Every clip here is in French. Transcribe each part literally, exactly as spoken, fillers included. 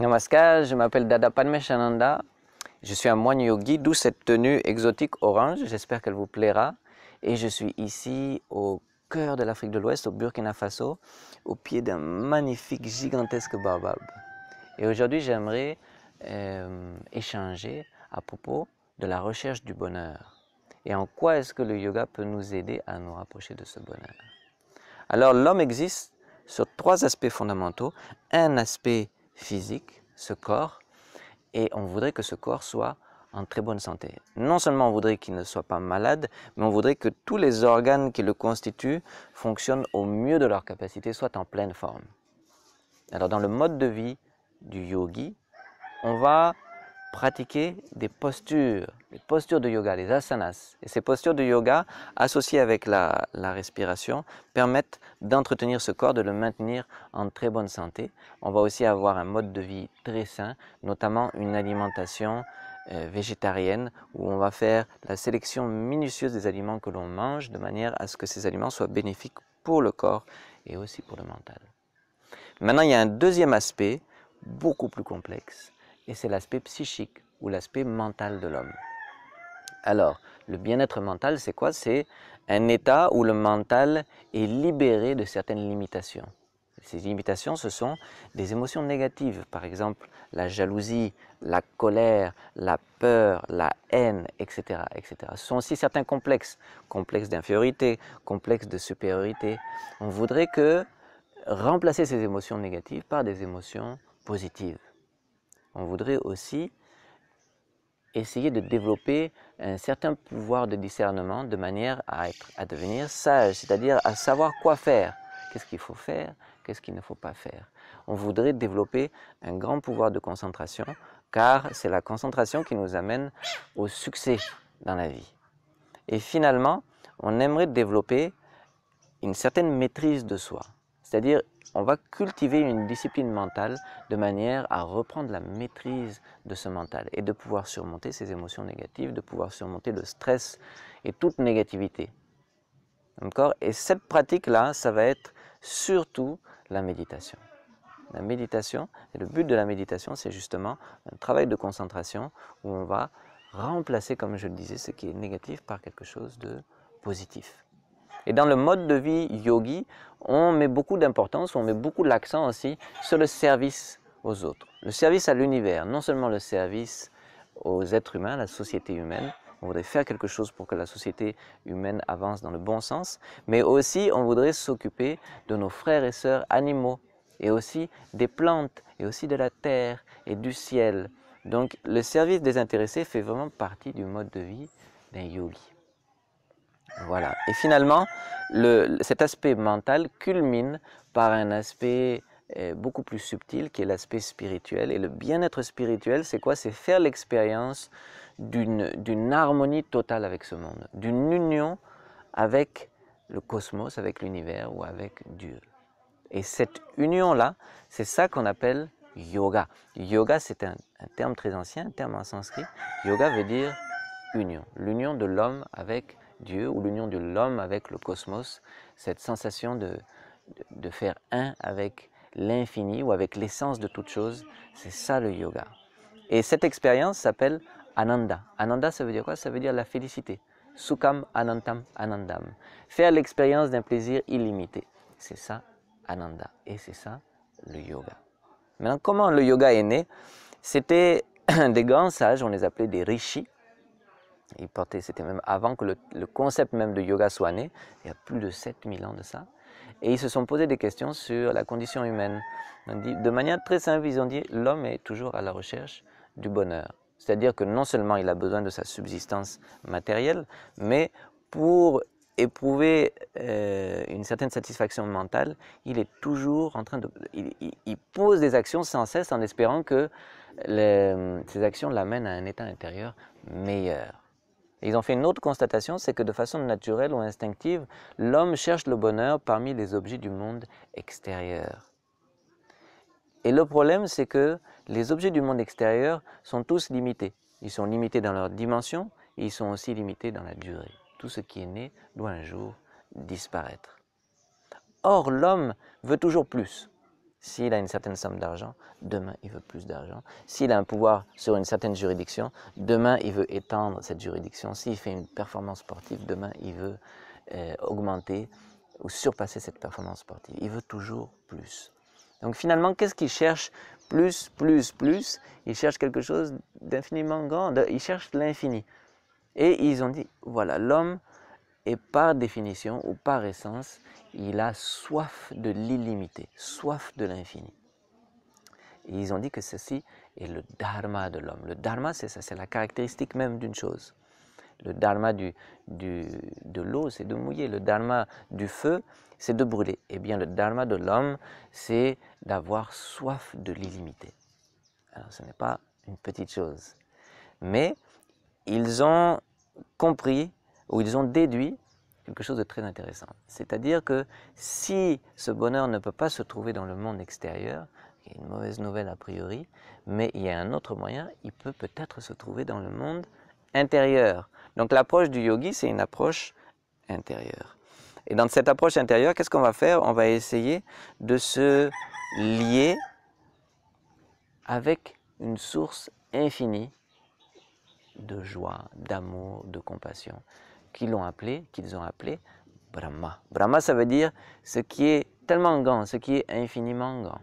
Namaskar, je m'appelle Dada Panmeshananda, je suis un moine yogi, d'où cette tenue exotique orange, j'espère qu'elle vous plaira. Et je suis ici au cœur de l'Afrique de l'Ouest, au Burkina Faso, au pied d'un magnifique, gigantesque baobab. Et aujourd'hui, j'aimerais euh, échanger à propos de la recherche du bonheur. Et en quoi est-ce que le yoga peut nous aider à nous rapprocher de ce bonheur? Alors, l'homme existe sur trois aspects fondamentaux. Un aspect physique, ce corps, et on voudrait que ce corps soit en très bonne santé. Non seulement on voudrait qu'il ne soit pas malade, mais on voudrait que tous les organes qui le constituent fonctionnent au mieux de leur capacité, soient en pleine forme. Alors dans le mode de vie du yogi, on va pratiquer des postures, des postures de yoga, les asanas. Et ces postures de yoga, associées avec la, la respiration, permettent d'entretenir ce corps, de le maintenir en très bonne santé. On va aussi avoir un mode de vie très sain, notamment une alimentation euh, végétarienne, où on va faire la sélection minutieuse des aliments que l'on mange, de manière à ce que ces aliments soient bénéfiques pour le corps et aussi pour le mental. Maintenant, il y a un deuxième aspect, beaucoup plus complexe, et c'est l'aspect psychique ou l'aspect mental de l'homme. Alors, le bien-être mental, c'est quoi? C'est un état où le mental est libéré de certaines limitations. Ces limitations, ce sont des émotions négatives, par exemple la jalousie, la colère, la peur, la haine, et cetera, et cetera. Ce sont aussi certains complexes, complexes d'infériorité, complexes de supériorité. On voudrait que remplacer ces émotions négatives par des émotions positives. On voudrait aussi essayer de développer un certain pouvoir de discernement de manière à, être, à devenir sage, c'est-à-dire à savoir quoi faire, qu'est-ce qu'il faut faire, qu'est-ce qu'il ne faut pas faire. On voudrait développer un grand pouvoir de concentration, car c'est la concentration qui nous amène au succès dans la vie. Et finalement, on aimerait développer une certaine maîtrise de soi, c'est-à-dire on va cultiver une discipline mentale de manière à reprendre la maîtrise de ce mental et de pouvoir surmonter ces émotions négatives, de pouvoir surmonter le stress et toute négativité. D'accord? Et cette pratique-là, ça va être surtout la méditation. La méditation, et le but de la méditation, c'est justement un travail de concentration où on va remplacer, comme je le disais, ce qui est négatif par quelque chose de positif. Et dans le mode de vie yogi, on met beaucoup d'importance, on met beaucoup l'accent aussi sur le service aux autres, le service à l'univers, non seulement le service aux êtres humains, à la société humaine. On voudrait faire quelque chose pour que la société humaine avance dans le bon sens, mais aussi on voudrait s'occuper de nos frères et sœurs animaux, et aussi des plantes, et aussi de la terre et du ciel. Donc le service désintéressé fait vraiment partie du mode de vie d'un yogi. Voilà. Et finalement, le, cet aspect mental culmine par un aspect eh, beaucoup plus subtil qui est l'aspect spirituel. Et le bien-être spirituel, c'est quoi? C'est faire l'expérience d'une harmonie totale avec ce monde, d'une union avec le cosmos, avec l'univers ou avec Dieu. Et cette union-là, c'est ça qu'on appelle yoga. Yoga, c'est un, un terme très ancien, un terme en sanskrit. Yoga veut dire union, l'union de l'homme avec Dieu, ou l'union de l'homme avec le cosmos, cette sensation de, de, de faire un avec l'infini ou avec l'essence de toute chose, c'est ça le yoga. Et cette expérience s'appelle Ananda. Ananda, ça veut dire quoi? Ça veut dire la félicité. Sukham Anantam Anandam. Faire l'expérience d'un plaisir illimité. C'est ça, Ananda. Et c'est ça, le yoga. Maintenant, comment le yoga est né? C'était des grands sages, on les appelait des rishis. Ils portaient, c'était même avant que le, le concept même de yoga soit né, il y a plus de sept mille ans de ça. Et ils se sont posés des questions sur la condition humaine. On dit, de manière très simple, ils ont dit l'homme est toujours à la recherche du bonheur. C'est-à-dire que non seulement il a besoin de sa subsistance matérielle, mais pour éprouver euh, une certaine satisfaction mentale, il est toujours en train de... Il, il, il pose des actions sans cesse en espérant que les, ces actions l'amènent à un état intérieur meilleur. Ils ont fait une autre constatation, c'est que de façon naturelle ou instinctive, l'homme cherche le bonheur parmi les objets du monde extérieur. Et le problème, c'est que les objets du monde extérieur sont tous limités. Ils sont limités dans leur dimension, et ils sont aussi limités dans la durée. Tout ce qui est né doit un jour disparaître. Or, l'homme veut toujours plus. S'il a une certaine somme d'argent, demain il veut plus d'argent. S'il a un pouvoir sur une certaine juridiction, demain il veut étendre cette juridiction. S'il fait une performance sportive, demain il veut euh, augmenter ou surpasser cette performance sportive. Il veut toujours plus. Donc finalement, qu'est-ce qu'il cherche? Plus, plus, plus. Il cherche quelque chose d'infiniment grand. Il cherche l'infini. Et ils ont dit, voilà, l'homme est par définition ou par essence, il a soif de l'illimité, soif de l'infini. Et ils ont dit que ceci est le dharma de l'homme. Le dharma, c'est ça, c'est la caractéristique même d'une chose. Le dharma du, du, de l'eau, c'est de mouiller. Le dharma du feu, c'est de brûler. Eh bien, le dharma de l'homme, c'est d'avoir soif de l'illimité. Alors, ce n'est pas une petite chose. Mais ils ont compris, ou ils ont déduit quelque chose de très intéressant. C'est-à-dire que si ce bonheur ne peut pas se trouver dans le monde extérieur, qui est une mauvaise nouvelle a priori, mais il y a un autre moyen, il peut peut-être se trouver dans le monde intérieur. Donc l'approche du yogi, c'est une approche intérieure. Et dans cette approche intérieure, qu'est-ce qu'on va faire? On va essayer de se lier avec une source infinie de joie, d'amour, de compassion, qu'ils l'ont appelé, qu'ils ont appelé Brahma. Brahma, ça veut dire ce qui est tellement grand, ce qui est infiniment grand.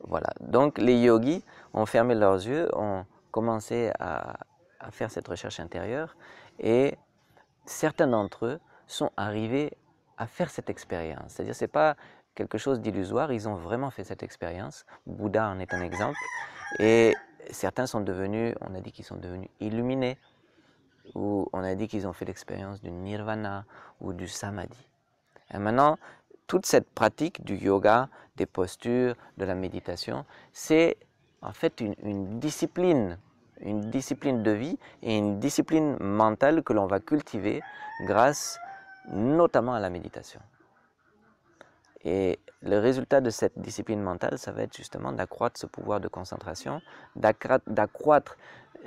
Voilà, donc les yogis ont fermé leurs yeux, ont commencé à à faire cette recherche intérieure, et certains d'entre eux sont arrivés à faire cette expérience. C'est-à-dire que ce n'est pas quelque chose d'illusoire, ils ont vraiment fait cette expérience. Bouddha en est un exemple, et certains sont devenus, on a dit qu'ils sont devenus illuminés, ou on a dit qu'ils ont fait l'expérience du nirvana ou du samadhi. Et maintenant, toute cette pratique du yoga, des postures, de la méditation, c'est en fait une, une discipline une discipline de vie et une discipline mentale que l'on va cultiver grâce notamment à la méditation. Et le résultat de cette discipline mentale, ça va être justement d'accroître ce pouvoir de concentration, d'accroître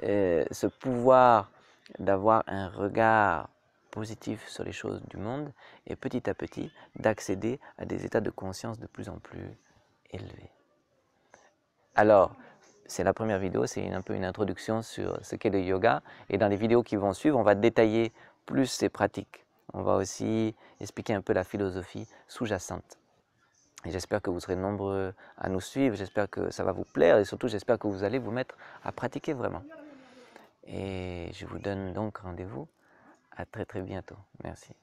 euh, ce pouvoir d'avoir un regard positif sur les choses du monde et petit à petit d'accéder à des états de conscience de plus en plus élevés. Alors, c'est la première vidéo, c'est un peu une introduction sur ce qu'est le yoga. Et dans les vidéos qui vont suivre, on va détailler plus ces pratiques. On va aussi expliquer un peu la philosophie sous-jacente. J'espère que vous serez nombreux à nous suivre, j'espère que ça va vous plaire et surtout j'espère que vous allez vous mettre à pratiquer vraiment. Et je vous donne donc rendez-vous à très très bientôt. Merci.